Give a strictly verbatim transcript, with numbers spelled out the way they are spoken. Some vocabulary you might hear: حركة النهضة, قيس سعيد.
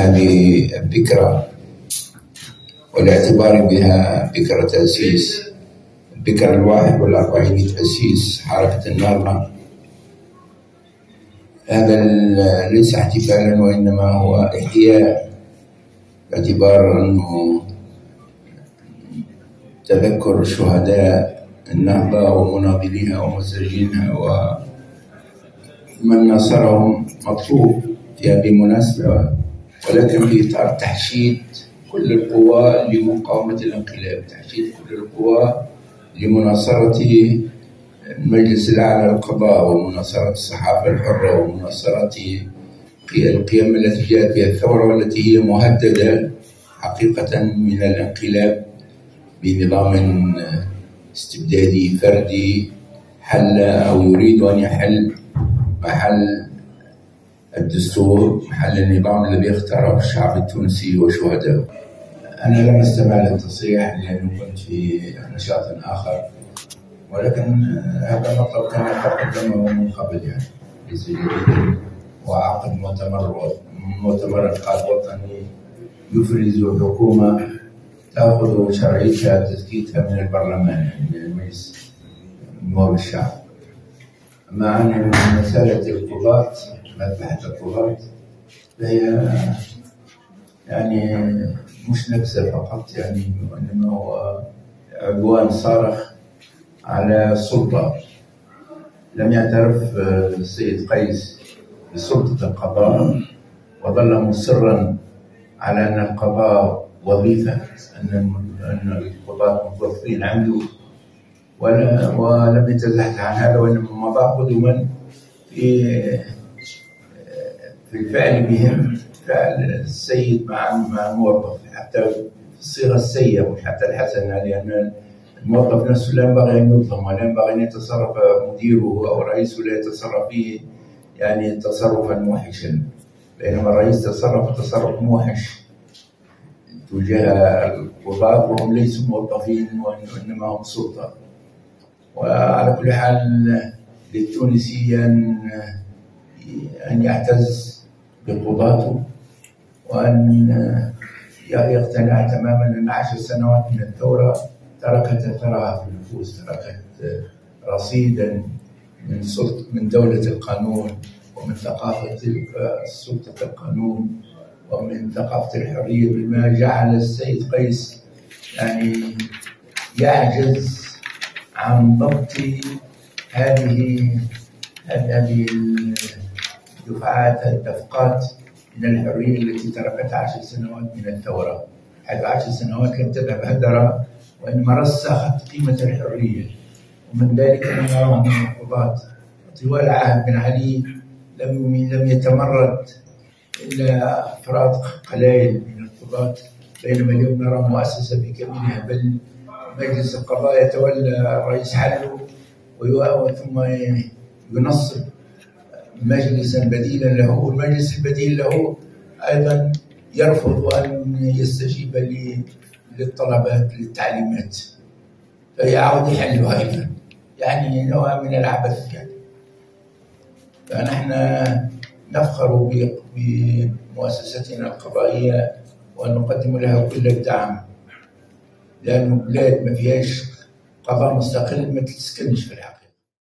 هذه الذكرى والاعتبار بها ذكرى تأسيس ذكرى الواحد والأربعين لتأسيس حركة النهضة، هذا ليس احتفالا وإنما هو إحياء، باعتبار أنه تذكر شهداء النهضة ومناضليها ومسرجينها ومن ناصرهم مطلوب في هذه المناسبة، ولكن في إطار تحشيد كل القوى لمقاومة الانقلاب، تحشيد كل القوى لمناصرة المجلس الأعلى للقضاء ومناصرة الصحافة الحرة ومناصرة القيم التي جاءت بها الثورة والتي هي مهددة حقيقة من الانقلاب بنظام استبدادي فردي حل أو يريد أن يحل محل الدستور، محل النظام الذي اختاره الشعب التونسي وشهدائه. أنا لم أستمع للتصريح لأنه كنت في نشاط آخر، ولكن هذا المطلب كان قدمه من قبل يعني بزيادة، وعقد مؤتمر مؤتمر اتحاد وطني يفرز حكومة تأخذ شرعيتها تزكيتها من البرلمان يعني من المجلس نواب الشعب. مع أن مسألة القضاة مذبحة القضاة فهي يعني مش نكسة فقط يعني، وإنما هو عدوان صارخ على السلطة. لم يعترف السيد قيس بسلطة القضاء وظل مصرا على أن القضاء وظيفة، أن القضاة موظفين عنده، ولم يتزحزح عن هذا وإنما مضى قدما في في الفعل بهم، فعل السيد مع مع الموظف حتى الصيغة السيئة وحتى الحسنة، لأن الموظف نفسه لا ينبغي أن يظلم ولا ينبغي أن يتصرف مديره أو رئيسه لا يتصرف فيه يعني تصرفا موحشا، بينما الرئيس تصرف تصرف موحش تجاه القضاة وهم ليسوا موظفين وإنما هم سلطة. وعلى كل حال للتونسي أن يعتز بقضاته وأن يقتنع تماما أن عشر سنوات من الثورة تركت ثراها في النفوس، تركت رصيدا من سلطة من دولة القانون ومن ثقافة سلطة القانون ومن ثقافة الحرية، بما جعل السيد قيس يعني يعجز عن ضبط هذه هذه الدفعات الدفقات من الحرية التي تركتها عشر سنوات من الثورة، حيث عشر سنوات لم تذهب هدرة وإنما رسخت قيمة الحرية. ومن ذلك ما نراه من القضاة طوال عهد بن علي لم لم يتمرد إلا أفراد قلائل من القضاة، بينما اليوم نرى مؤسسة بكاملها، بل مجلس القضاء يتولى الرئيس حله ثم ينصب مجلسا بديلا له، والمجلس البديل له أيضا يرفض أن يستجيب للطلبات للتعليمات فيعود يحلها أيضا، يعني نوع من العبث يعني. فنحن نفخر بمؤسستنا القضائية ونقدم لها كل الدعم، لأن البلاد ما فيهاش قضاء مستقل ما تسكنش في الحقيقة.